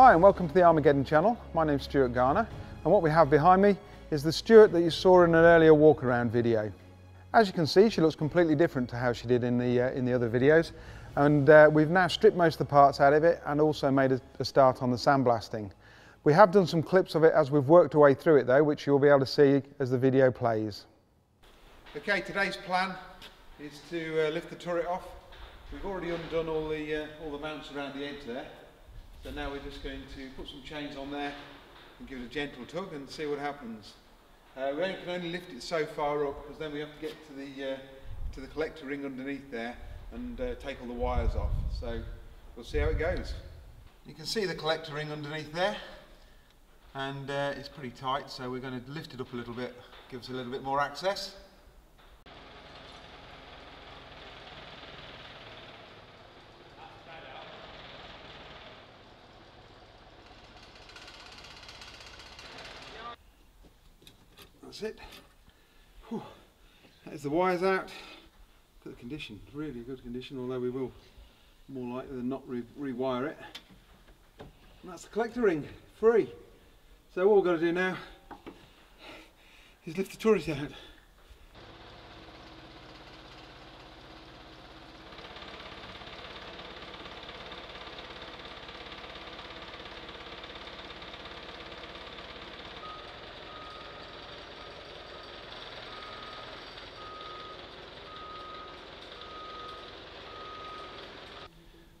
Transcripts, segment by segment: Hi and welcome to the Armourgeddon Channel. My name's Stuart, and what we have behind me is the Stuart that you saw in an earlier walk around video. As you can see, she looks completely different to how she did in the other videos, and we've now stripped most of the parts out of it and also made a start on the sandblasting. We have done some clips of it as we've worked our way through it though, which you'll be able to see as the video plays. Okay, today's plan is to lift the turret off. We've already undone all the mounts around the edge there. So now we're just going to put some chains on there and give it a gentle tug and see what happens. We can only lift it so far up because then we have to get to the collector ring underneath there and take all the wires off. So we'll see how it goes. You can see the collector ring underneath there, and it's pretty tight, so we're going to lift it up a little bit, give us a little bit more access. That's it. Whew. There's the wires out. Good condition, really good condition, although we will more likely than not rewire it. And that's the collector ring, free. So all we've got to do now is lift the turret out.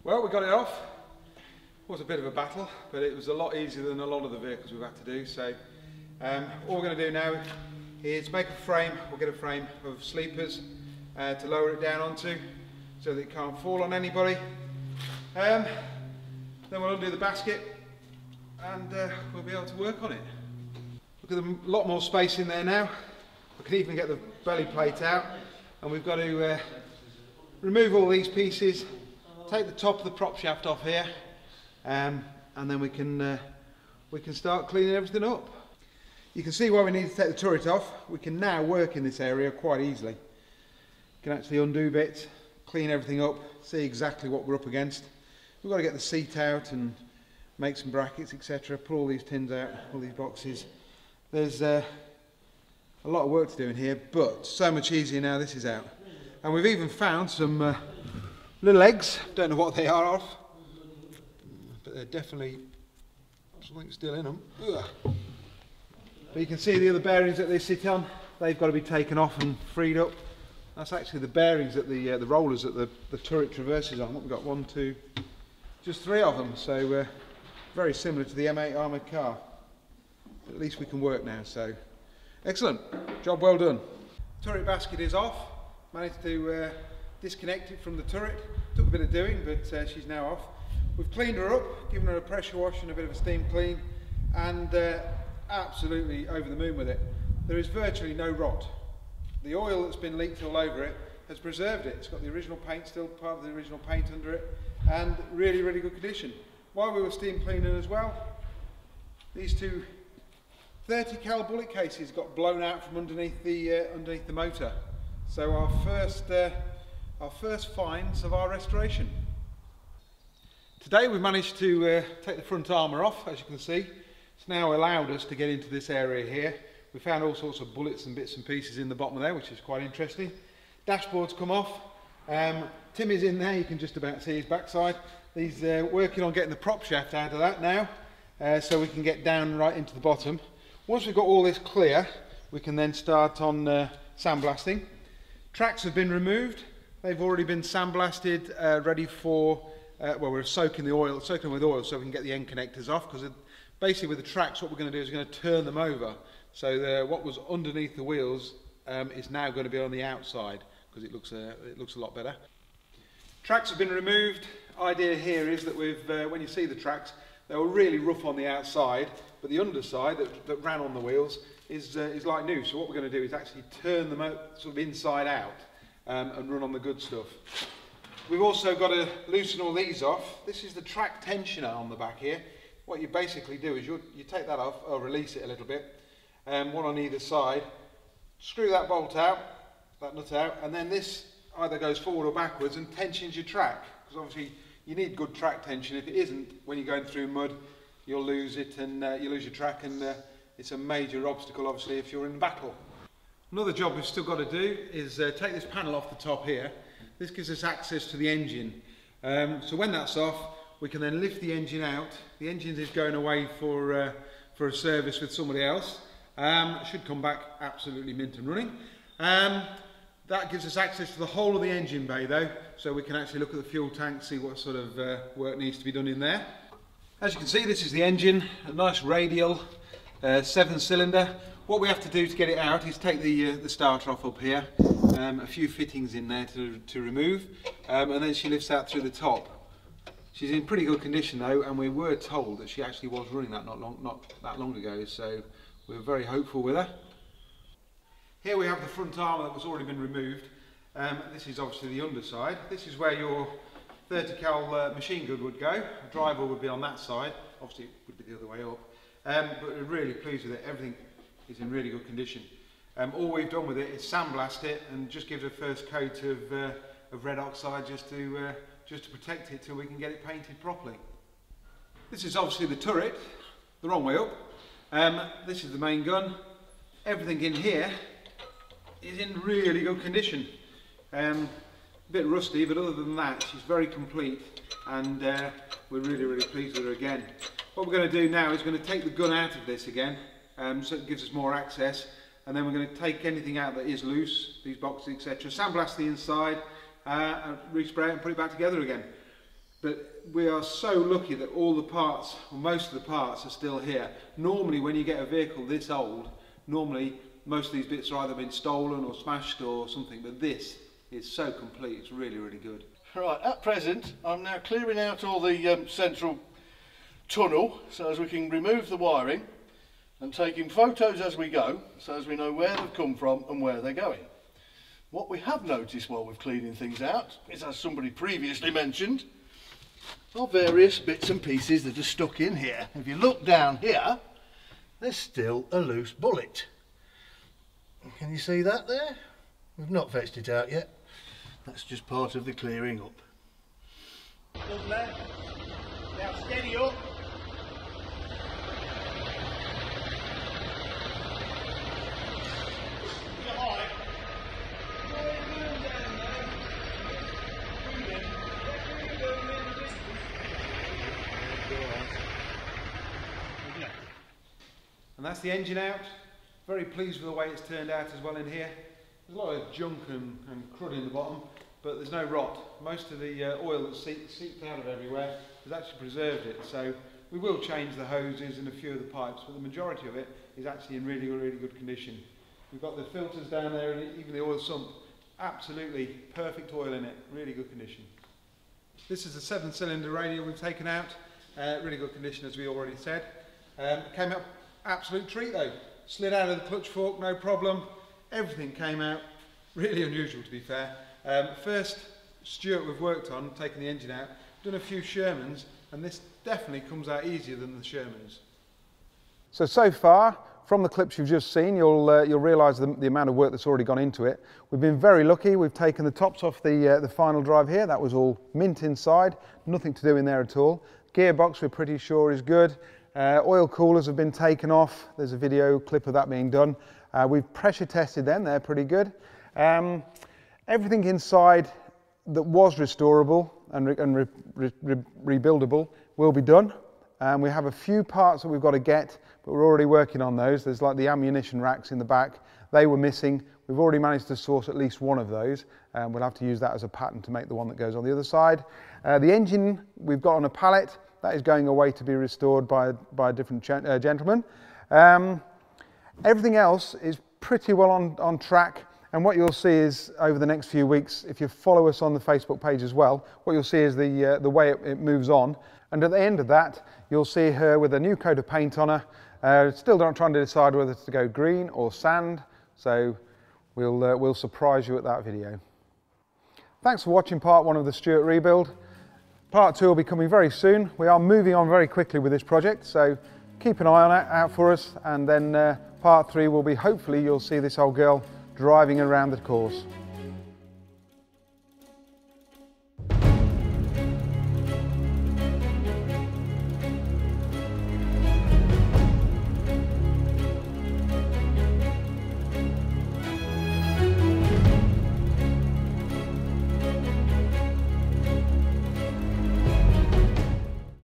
Well, we got it off. It was a bit of a battle, but it was a lot easier than a lot of the vehicles we've had to do. So all we're going to do now is make a frame. We'll get a frame of sleepers to lower it down onto so that it can't fall on anybody. Then we'll undo the basket and we'll be able to work on it. We've got a lot more space in there now. We can even get the belly plate out, and we've got to remove all these pieces, take the top of the prop shaft off here, and then we can start cleaning everything up. You can see why we need to take the turret off. We can now work in this area quite easily. You can actually undo bits, clean everything up, see exactly what we're up against. We've got to get the seat out and make some brackets, etc. Pull all these tins out, all these boxes. There's a lot of work to do in here, but so much easier now this is out. And we've even found some little eggs, don't know what they are off, but they're definitely something still in them. Ugh. But you can see the other bearings that they sit on, they've got to be taken off and freed up. That's actually the bearings that the rollers that the turret traverses on. We've got one, two, just three of them, so very similar to the M8 armoured car. But at least we can work now, so excellent, job well done. Turret basket is off, managed to disconnected from the turret. Took a bit of doing, but she's now off. We've cleaned her up, given her a pressure wash and a bit of a steam clean, and absolutely over the moon with it. There is virtually no rot. The oil that's been leaked all over it has preserved it. It's got the original paint, still part of the original paint under it, and really, really good condition. While we were steam cleaning as well, these two 30 cal bullet cases got blown out from underneath the motor. So our first finds of our restoration. Today we've managed to take the front armour off, as you can see. It's now allowed us to get into this area here. We found all sorts of bullets and bits and pieces in the bottom of there, which is quite interesting. Dashboard's come off. Tim is in there, you can just about see his backside. He's working on getting the prop shaft out of that now, so we can get down right into the bottom. Once we've got all this clear, we can then start on sandblasting. Tracks have been removed. They've already been sandblasted, ready for, well, we're soaking them with oil so we can get the end connectors off, because basically with the tracks what we're going to do is we're going to turn them over. So what was underneath the wheels is now going to be on the outside, because it looks a lot better. Tracks have been removed. Idea here is that when you see the tracks, they were really rough on the outside, but the underside that ran on the wheels is like new. So what we're going to do is actually turn them out, sort of inside out. And run on the good stuff. We've also got to loosen all these off. This is the track tensioner on the back here. What you basically do is you take that off, or release it a little bit, one on either side, screw that bolt out, that nut out, and then this either goes forward or backwards and tensions your track, because obviously you need good track tension. If it isn't, when you're going through mud, you'll lose it and you lose your track, and it's a major obstacle obviously if you're in battle. Another job we've still got to do is take this panel off the top here. This gives us access to the engine. So when that's off, we can then lift the engine out. The engine is going away for a service with somebody else. It should come back absolutely mint and running. That gives us access to the whole of the engine bay though, so we can actually look at the fuel tank, see what sort of work needs to be done in there. As you can see, this is the engine, a nice radial 7-cylinder. What we have to do to get it out is take the starter off up here, a few fittings in there to remove, and then she lifts that through the top. She's in pretty good condition though, and we were told that she actually was running that not that long ago, so we were very hopeful with her. Here we have the front armour that was already been removed. This is obviously the underside. This is where your 30 cal machine gun would go. The driver would be on that side. Obviously it would be the other way up. But we're really pleased with it. Everything is in really good condition. All we've done with it is sandblast it and just give it a first coat of red oxide just to protect it till we can get it painted properly. This is obviously the turret, the wrong way up. This is the main gun. Everything in here is in really good condition. A bit rusty, but other than that she's very complete, and we're really pleased with her again. What we're going to do now is going to take the gun out of this again, so it gives us more access, and then we're going to take anything out that is loose, these boxes etc, sandblast the inside, and respray it and put it back together again. But we are so lucky that all the parts, or most of the parts, are still here. Normally when you get a vehicle this old, normally most of these bits are either been stolen or smashed or something, but this is so complete, it's really good. Right, at present I'm now clearing out all the central tunnel so as we can remove the wiring, and taking photos as we go so as we know where they've come from and where they're going. What we have noticed while we're cleaning things out is, as somebody previously mentioned, are various bits and pieces that are stuck in here. If you look down here, there's still a loose bullet. Can you see that there? We've not fetched it out yet. That's just part of the clearing up. Lovely. Now steady up. And that's the engine out. Very pleased with the way it's turned out as well in here. There's a lot of junk and crud in the bottom, but there's no rot. Most of the oil that seeped out of everywhere has actually preserved it, so we will change the hoses and a few of the pipes, but the majority of it is actually in really good condition. We've got the filters down there and even the oil sump. Absolutely perfect oil in it, really good condition. This is the 7-cylinder radial we've taken out. Really good condition, as we already said. Came out absolute treat though. Slid out of the clutch fork, no problem. Everything came out, really unusual to be fair. First Stuart we've worked on, taking the engine out, done a few Shermans, and this definitely comes out easier than the Shermans. So far, from the clips you've just seen, you'll realise the amount of work that's already gone into it. We've been very lucky. We've taken the tops off the final drive here. That was all mint inside, nothing to do in there at all. Gearbox we're pretty sure is good. Oil coolers have been taken off. There's a video clip of that being done. We've pressure tested them, they're pretty good. Everything inside that was restorable and rebuildable will be done. We have a few parts that we've got to get, but we're already working on those. There's like the ammunition racks in the back. They were missing. We've already managed to source at least one of those, and we'll have to use that as a pattern to make the one that goes on the other side. The engine we've got on a pallet. That is going away to be restored by a different gentleman. Everything else is pretty well on track, and what you'll see is over the next few weeks, if you follow us on the Facebook page as well, what you'll see is the way it moves on, and at the end of that you'll see her with a new coat of paint on her. Still not trying to decide whether to go green or sand, so we'll surprise you at that video. Thanks for watching part one of the Stuart rebuild. Part two will be coming very soon. We are moving on very quickly with this project, so keep an eye on it, out for us, and then part three will be, hopefully you'll see this old girl driving around the course.